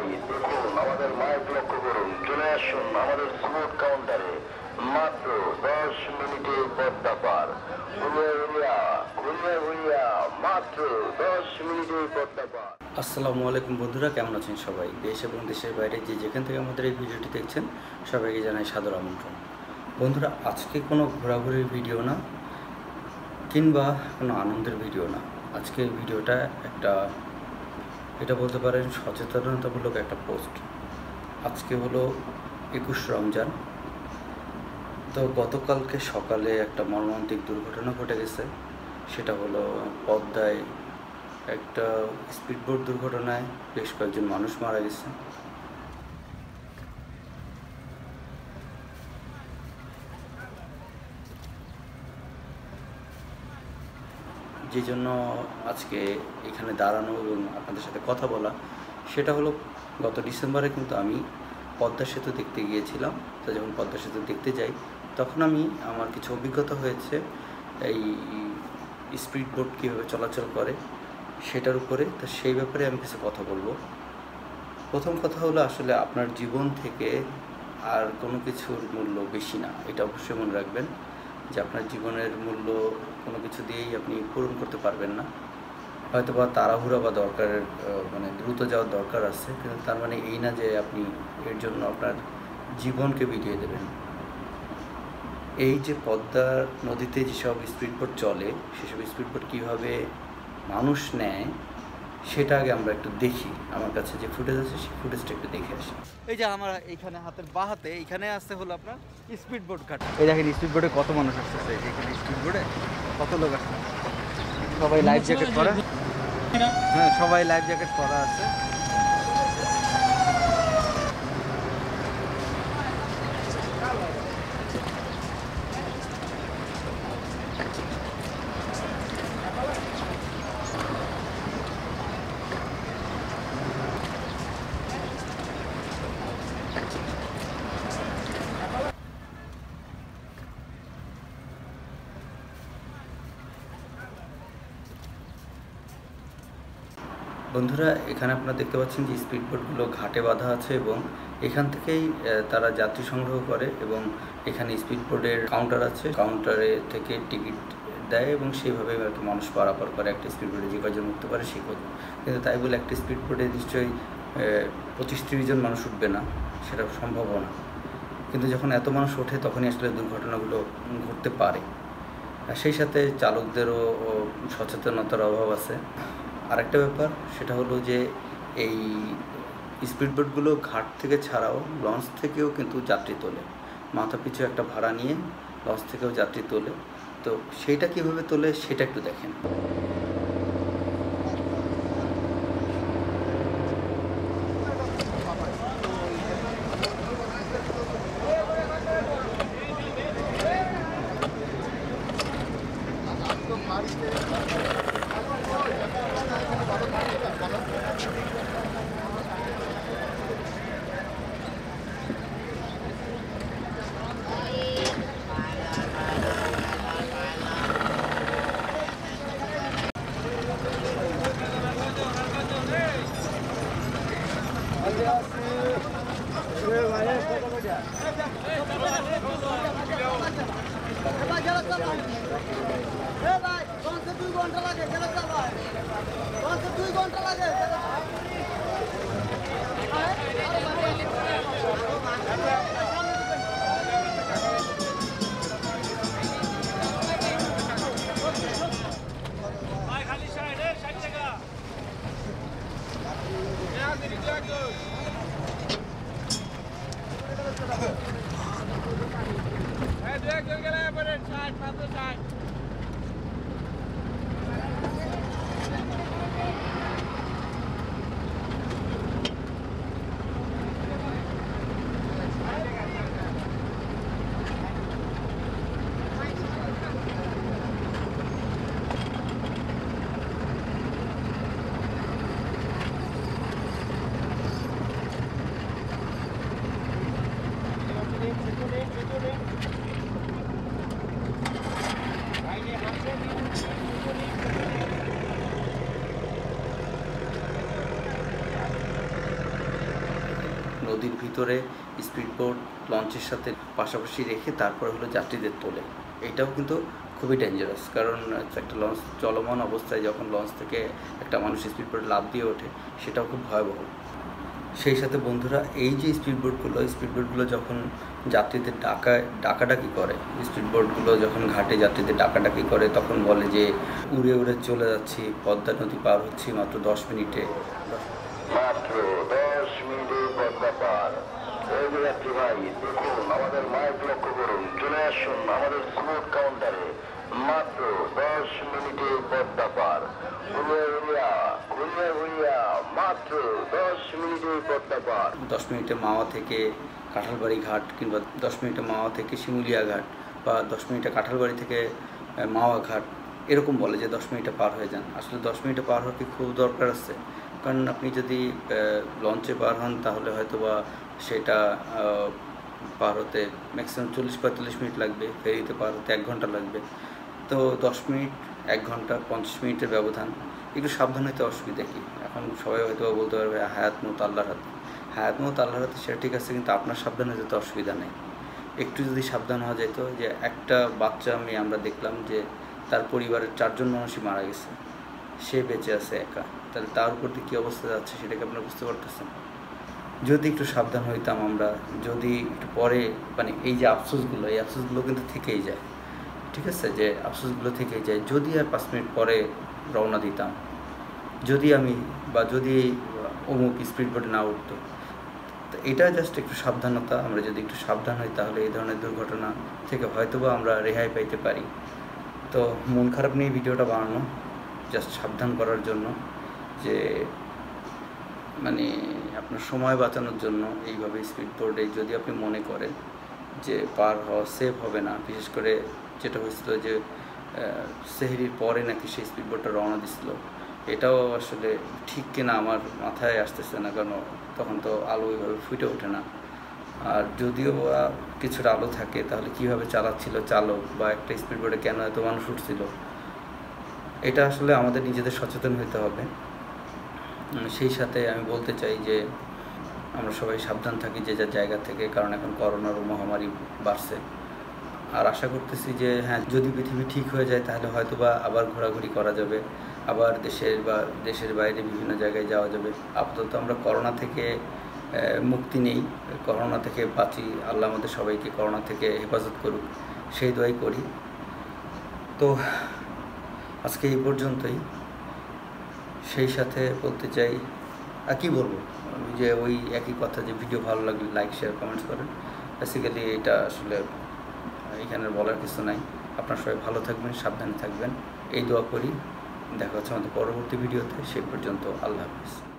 ভাই দেখুন আমাদের লাইভ লক্ষ্য করুন, চলে আসুন আমাদের স্পোর্ট কাউন্টারে মাত্র 10 মিনিটে পদ্মা পার। মাত্র 10 মিনিটে পদ্মা পার। আসসালামু আলাইকুম বন্ধুরা, কেমন আছেন সবাই? দেশ এবং দেশের বাইরে যে যেখান থেকে আমাদের এই ভিডিওটি দেখছেন সবাইকে জানাই সাদর আমন্ত্রণ। বন্ধুরা, আজকে কোনো ঘোরাঘুরির ভিডিও না কিংবা কোনো আনন্দের ভিডিও না, আজকে ভিডিওটা এটা বলতে পারেন সচেতনতামূলক একটা পোস্ট। আজকে হলো 21 রমজান। তো গতকালকে সকালে একটা মর্মান্তিক দুর্ঘটনা ঘটে গেছে, সেটা হলো পদ্মায় একটা স্পিডবোট দুর্ঘটনায় বেশ কয়েকজন মানুষ মারা গেছে। যে জন্য আজকে এখানে দাঁড়ানো এবং আপনাদের সাথে কথা বলা, সেটা হলো গত ডিসেম্বরে কিন্তু আমি পদ্মা সেতু দেখতে গিয়েছিলাম। তো যখন পদ্মা সেতু দেখতে যাই তখন আমি আমার কিছু অভিজ্ঞতা হয়েছে এই স্পিড বোট কীভাবে চলাচল করে সেটার উপরে। তো সেই ব্যাপারে আমি কিছু কথা বলবো। প্রথম কথা হলো আসলে আপনার জীবন থেকে আর কোনো কিছুর মূল্য বেশি না, এটা অবশ্যই মনে রাখবেন যে আপনার জীবনের মূল্য কোনো কিছু দিয়েই আপনি পূরণ করতে পারবেন না। হয়তো বা তাড়াহুড়া বা দরকারের মানে দ্রুত যাওয়ার দরকার আছে, কিন্তু তার মানে এই না যে আপনি এর জন্য আপনার জীবনকে বিলিয়ে দেবেন। এই যে পদ্মা নদীতে যেসব স্পিডবোট চলে সেসব স্পিডবোট কীভাবে মানুষ নেয় সেটা আগে আমরা একটু দেখি। আমার কাছে যে ফুটেজ আছে সেই ফুটেজটা একটু দেখে আসি। এই যে আমার এইখানে হাতের বা হাতে এইখানে আসতে হলো আপনার স্পিডবোট ঘাট। এই দেখেন স্পিডবোটে কত মানুষ আসতেছে, এখানে স্পিডবোটে কত লোক আসছে, সবাই লাইফ জ্যাকেট পরা। হ্যাঁ, সবাই লাইফ জ্যাকেট পরা আছে। বন্ধুরা, এখানে আপনারা দেখতে পাচ্ছেন যে স্পিডবোটগুলো ঘাটে বাঁধা আছে এবং এখান থেকেই তারা যাত্রী সংগ্রহ করে এবং এখানে স্পিডবোটের কাউন্টার আছে, কাউন্টারে থেকে টিকিট দেয় এবং সেইভাবে একটা মানুষ পারাপার করে। একটা স্পিডবোটে যে কজন উঠতে পারে সেই কজন, কিন্তু তাই বলে একটা স্পিডবোটে নিশ্চয়ই 25-30 জন মানুষ উঠবে না, সেটা সম্ভব না। কিন্তু যখন এত মানুষ ওঠে তখনই আসলে দুর্ঘটনাগুলো ঘটতে পারে। সেই সাথে চালকদেরও সচেতনতার অভাব আছে। আরেকটা ব্যাপার সেটা হলো যে এই স্পিডবোটগুলো ঘাট থেকে ছাড়াও লঞ্চ থেকেও কিন্তু যাত্রী তোলে, মাথা পিছু একটা ভাড়া নিয়ে লঞ্চ থেকেও যাত্রী তোলে। তো সেইটা কীভাবে তোলে সেটা একটু দেখেন। नदीर ভিতরে স্পিডবোট লঞ্চের সাথে পাশাপাশি রেখে তারপর হলো যাত্রীদের তোলে। এটাও কিন্তু খুবই ডেঞ্জারাস, কারণ একটা লঞ্চ চলমান অবস্থায় যখন লঞ্চ থেকে একটা মানুষ স্পিডবোট লাফ দিয়ে ওঠে সেটাও খুব ভয়াবহ। সেই সাথে বন্ধুরা এই যে স্পিডবোটগুলো যখন যাত্রীদের ডাকাডাকি করে, স্পিডবোটগুলো যখন ঘাটে যাত্রীদের ডাকাডাকি করে তখন বলে যে উড়ে উড়ে চলে যাচ্ছি, পদ্মা নদী পার হচ্ছি মাত্র 10 মিনিটে। दस मिनटे मावा থেকে কাঁঠালবাড়ি ঘাট কিংবা 10 মিনিটে মাওয়া থেকে শিমুলিয়া ঘাট বা 10 মিনিটে কাঁঠালবাড়ি থেকে মাওয়া ঘাট এরকম বলে যে 10 মিনিটে পার হয়ে যান। আসলে 10 মিনিটে পার হওয়া কি খুব দরকার আছে? কারণ আপনি যদি লঞ্চে পার হন তাহলে হয়তো বা সেটা পার হতে ম্যাক্সিমাম 40-45 মিনিট লাগবে, ফেরিতে পার হতে 1 ঘন্টা লাগবে। তো 10 মিনিট 1 ঘন্টা 50 মিনিটের ব্যবধান, একটু সাবধান হতে অসুবিধা কী? এখন সবাই হয়তো বলতে পারবে হায়াত মত আল্লাহর হাতে, সেটা ঠিক আছে, কিন্তু আপনার সাবধান হতে অসুবিধা নেই। একটু যদি সাবধান হওয়া যেত, যে একটা বাচ্চা মেয়ে আমরা দেখলাম যে তার পরিবারের 4জন মানুষই মারা গেছে, সে বেঁচে আছে একা, তাহলে তার প্রতি কী অবস্থা যাচ্ছে সেটাকে আপনারা বুঝতে পারতেছেন। যদি একটু সাবধান হইতাম আমরা, যদি একটু পরে মানে এই আফসোসগুলো কিন্তু থেকেই যায়, ঠিক আছে, যে আফসোসগুলো থেকেই যায়। যদি আর 5 মিনিট পরে রওনা দিতাম, যদি অমুক স্পিডবোট না উঠতো, তো এটা জাস্ট একটু সাবধানতা। আমরা যদি একটু সাবধান হই তাহলে এই ধরনের দুর্ঘটনা থেকে হয়তোবা আমরা রেহাই পাইতে পারি। তো মন খারাপ নিয়ে ভিডিওটা বানানো জাস্ট সাবধান করার জন্য, যে মানে আপনার সময় বাঁচানোর জন্য এইভাবে স্পিডবোটে যদি আপনি মনে করেন যে পার হওয়া সেফ হবে না। বিশেষ করে যেটা হয়েছিল যে সেহরির পরে নাকি সেই স্পিডবোটটা রওনা দিছিল, এটাও আসলে ঠিক কিনা আমার মাথায় আসতেছে না, কারণ তখন তো আলো ওইভাবে ফুটে ওঠে না। আর যদিও কিছুটা আলো থাকে তাহলে কীভাবে চালাচ্ছিল চালক, বা একটা স্পিডবোটে কেন এত মানুষ উঠছিল, এটা আসলে আমাদের নিজেদের সচেতন হতে হবে। সেই সাথে আমি বলতে চাই যে আমরা সবাই সাবধান থাকি যে যার জায়গা থেকে, কারণ এখন করোনার মহামারী বাড়ছে। আর আশা করতেছি যে হ্যাঁ, যদি পৃথিবী ঠিক হয়ে যায় তাহলে হয়তোবা আবার ঘোরাঘুরি করা যাবে, আবার দেশের বাইরে বিভিন্ন জায়গায় যাওয়া যাবে। আপাতত আমরা করোনা থেকে মুক্তি নেই, করোনা থেকে বাঁচি, আল্লাহ আমাদের সবাইকে করোনা থেকে হেফাজত করুক, সেই দোয়াই করি। তো আজকে এই পর্যন্তই। সেই সাথে বলতে চাই, আর কী বলবো, যে ওই একই কথা, যে ভিডিও ভালো লাগলে লাইক, শেয়ার, কমেন্টস করেন। বেসিক্যালি এটা আসলে এখানে বলার কিছু নাই। আপনারা সবাই ভালো থাকবেন, সাবধানে থাকবেন, এই দোয়া করি। দেখা হচ্ছে আমাদের পরবর্তী ভিডিওতে, সেই পর্যন্ত আল্লাহ হাফিজ।